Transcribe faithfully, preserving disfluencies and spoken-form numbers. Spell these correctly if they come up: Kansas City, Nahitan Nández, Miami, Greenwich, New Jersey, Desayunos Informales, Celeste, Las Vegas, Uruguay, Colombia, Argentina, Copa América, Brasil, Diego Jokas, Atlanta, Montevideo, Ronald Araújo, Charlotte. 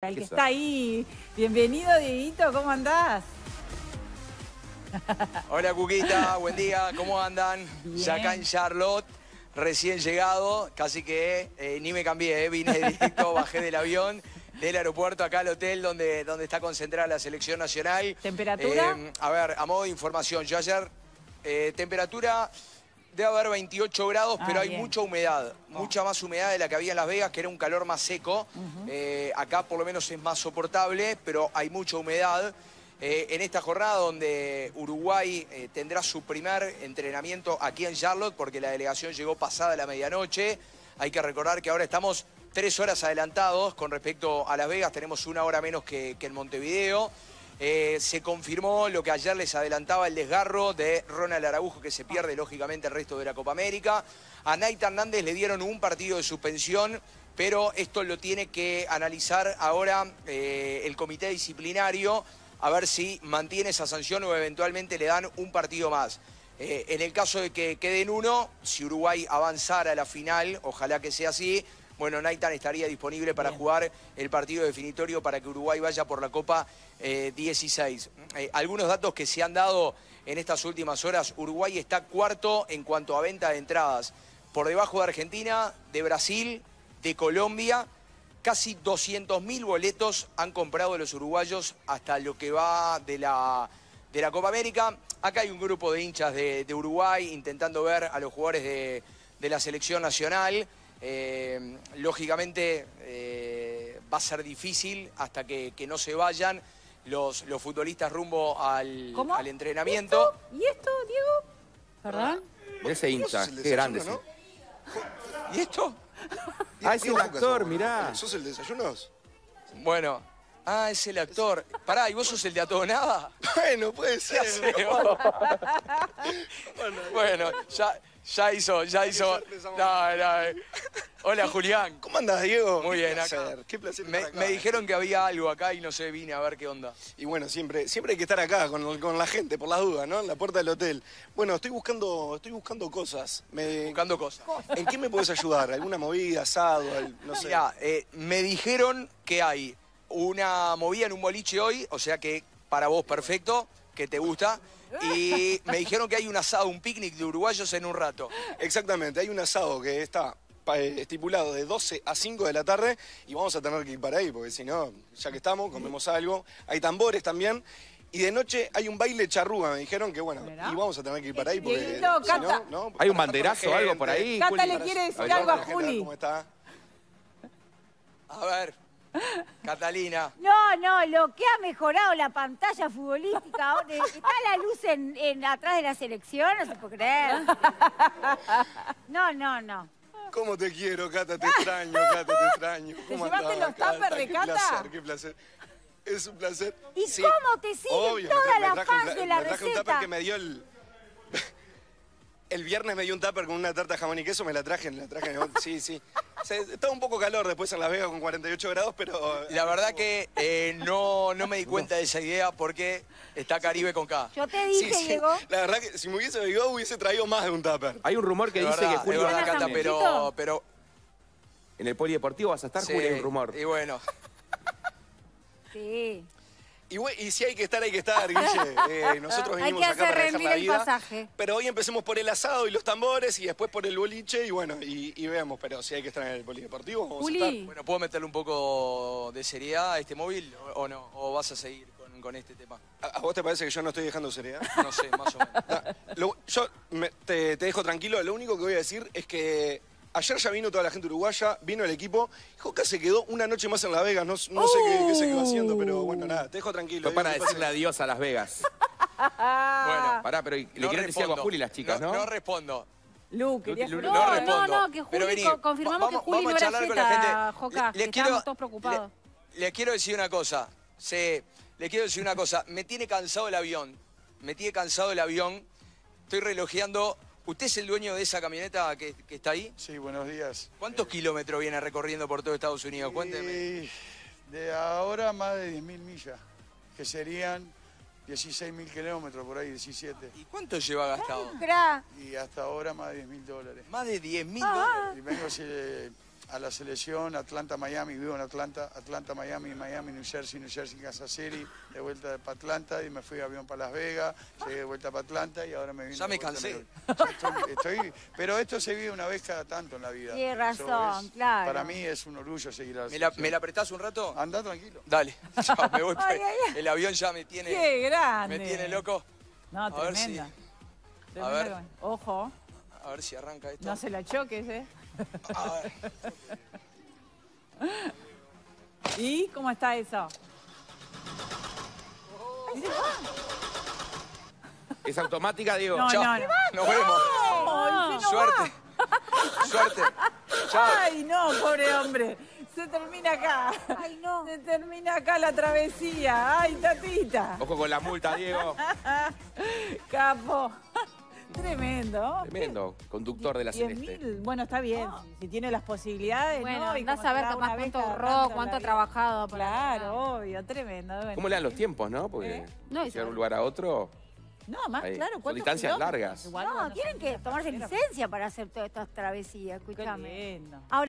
El que está ahí. Bienvenido, Dieguito, ¿cómo andás? Hola, Cuquita, buen día, ¿cómo andan? Bien. Ya acá en Charlotte, recién llegado, casi que eh, ni me cambié, eh. Vine directo, bajé del avión, del aeropuerto acá al hotel donde, donde está concentrada la selección nacional. ¿Temperatura? Eh, a ver, a modo de información, yo ayer, eh, temperatura... Debe haber veintiocho grados, ah, pero hay bien. mucha humedad, oh. mucha más humedad de la que había en Las Vegas, que era un calor más seco. Uh-huh. eh, acá por lo menos es más soportable, pero hay mucha humedad. Eh, en esta jornada donde Uruguay eh, tendrá su primer entrenamiento aquí en Charlotte, porque la delegación llegó pasada la medianoche. Hay que recordar que ahora estamos tres horas adelantados con respecto a Las Vegas, tenemos una hora menos que, que en Montevideo. Eh, se confirmó lo que ayer les adelantaba, el desgarro de Ronald Araújo, que se pierde lógicamente el resto de la Copa América. A Nahitan Nández le dieron un partido de suspensión, pero esto lo tiene que analizar ahora eh, el comité disciplinario, a ver si mantiene esa sanción o eventualmente le dan un partido más. Eh, en el caso de que queden uno, si Uruguay avanzara a la final, ojalá que sea así, bueno, Nahitan estaría disponible para Bien. jugar el partido definitorio para que Uruguay vaya por la Copa eh, dieciséis. Eh, algunos datos que se han dado en estas últimas horas. Uruguay está cuarto en cuanto a venta de entradas. Por debajo de Argentina, de Brasil, de Colombia. Casi doscientos mil boletos han comprado los uruguayos hasta lo que va de la, de la Copa América. Acá hay un grupo de hinchas de, de Uruguay intentando ver a los jugadores de, de la selección nacional. Eh, lógicamente eh, va a ser difícil hasta que, que no se vayan los, los futbolistas rumbo al, al entrenamiento. ¿Y esto? ¿Y esto, Diego? ¿Perdón? Ese hincha, qué grande. ¿No? ¿Y esto? Ah, es el actor, mirá. ¿Sos el de desayunos? Bueno, ah, es el actor. Pará, ¿y vos sos el de Atonada? Bueno, puede ser. Bueno, ya... Ya hizo, ya hizo. No, no. Hola, Julián. ¿Cómo andas, Diego? Muy bien, acá. Qué placer. Me, acá. me dijeron que había algo acá y no sé, vine a ver qué onda. Y bueno, siempre, siempre hay que estar acá con, con la gente, por las dudas, ¿no? En la puerta del hotel. Bueno, estoy buscando, estoy buscando cosas. Me... Buscando cosas. ¿En qué me podés ayudar? ¿Alguna movida, asado? Al, no sé. Mirá, eh, me dijeron que hay una movida en un boliche hoy, o sea que para vos perfecto, que te gusta. Y me dijeron que hay un asado, un picnic de uruguayos en un rato. Exactamente, hay un asado que está estipulado de doce a cinco de la tarde y vamos a tener que ir para ahí, porque si no, ya que estamos, comemos algo. Hay tambores también. Y de noche hay un baile charrúa, me dijeron que bueno, ¿verdad? Y vamos a tener que ir para ahí porque no, si no, no, hay un banderazo o algo por ahí. Cata le quiere decir algo a Juli. ¿Cómo está? A ver... Catalina. No, no, lo que ha mejorado la pantalla futbolística. Está la luz en, en atrás de la selección, no se puede creer. No, no, no. ¿Cómo te quiero, Cata? Te extraño, Cata, te extraño. ¿Te llevaste los tuppers de Cata? Qué placer, qué placer. Es un placer. ¿Y sí. cómo te sigue Obvio, toda la faz de la receta? Me traje un tupper que me dio el... El viernes me dio un tupper con una tarta de jamón y queso, me la traje, la traje. Sí, sí. O sea, estaba un poco calor después en Las Vegas con cuarenta y ocho grados, pero... La verdad que eh, no, no me di cuenta de esa idea porque está Caribe con K. Yo te dije, sí, sí. Diego. La verdad que si me hubiese llegado hubiese traído más de un tupper. Hay un rumor que de dice verdad, que Julio... Verdad, Cata, pero, pero... En el polideportivo vas a estar, sí, Julio, hay un rumor. Y bueno. Sí. Y, y si hay que estar, hay que estar, Guille. Eh, nosotros vinimos acá para dejar la vida. Pasaje. Pero hoy empecemos por el asado y los tambores y después por el boliche y bueno, y, y veamos. Pero si hay que estar en el polideportivo, vamos Uli. a estar. Bueno, ¿puedo meterle un poco de seriedad a este móvil o, o no? ¿O vas a seguir con, con este tema? ¿A, ¿A vos te parece que yo no estoy dejando seriedad? No sé, más o menos. No, lo, yo me, te, te dejo tranquilo. Lo único que voy a decir es que... Ayer ya vino toda la gente uruguaya, vino el equipo. Joca se quedó una noche más en Las Vegas. No, no oh. sé qué, qué se quedó haciendo, pero bueno, nada, te dejo tranquilo. Fue para decirle adiós a Las Vegas. Bueno, pará, pero no le quieren decir algo a Juli y las chicas, ¿no? No, no respondo. Lu, querías... No, no, respondo. no, no, que Juli, vení, confirmamos vamos, que Juli vamos no era con la gente. Joca, le, que quiero, estamos todos preocupados. Les le quiero decir una cosa, sí, les quiero decir una cosa. Me tiene cansado el avión, me tiene cansado el avión. Estoy relojeando... ¿Usted es el dueño de esa camioneta que, que está ahí? Sí, buenos días. ¿Cuántos eh, kilómetros viene recorriendo por todo Estados Unidos? Cuénteme. De ahora más de diez mil millas, que serían dieciséis mil kilómetros, por ahí, diecisiete. ¿Y cuánto lleva gastado? Y hasta ahora más de diez mil dólares. ¿Más de diez mil dólares? Y vengo, a la selección, Atlanta, Miami, vivo en Atlanta, Atlanta, Miami, Miami, New Jersey, New Jersey, Kansas City, de vuelta para Atlanta, y me fui de avión para Las Vegas, llegué de vuelta para Atlanta y ahora me vine. Ya me cansé. Estoy, estoy, pero esto se vive una vez cada tanto en la vida. Tienes razón, es, claro. Para mí es un orgullo seguir a la selección. ¿Me la, ¿Me la prestás un rato? Andá tranquilo. Dale, ya, me voy. Ay, ay, ay. El avión ya me tiene... ¡Qué grande! Me tiene loco. No, tremenda. Si, tremenda. A ver. Ojo. A ver si arranca esto. No se la choques, ¿eh? A ver. ¿Y cómo está eso? Ay, se va. ¿Es automática, Diego? No, chao. No, no. Nos vemos. No, no. Suerte. Suerte. Chao. Ay, no, pobre hombre. Se termina acá. Ay, no. Se termina acá la travesía. Ay, Tatita. Ojo con la multa, Diego. Capo. Tremendo. Tremendo. Conductor de la Celeste. diez mil, bueno, está bien. Oh. Si tiene las posibilidades, bueno, ¿no? Andás a ver capaz cuánto ahorró, cuánto ha trabajado. Claro, obvio. Tremendo. Bueno. ¿Cómo le dan los tiempos, no? Porque ¿Eh? no, llegar de un lugar a otro... No, más Ahí. claro. Son distancias kilómetros? largas. No, tienen que tomarse licencia para hacer todas estas travesías. Escuchame. Qué lindo. Ahora,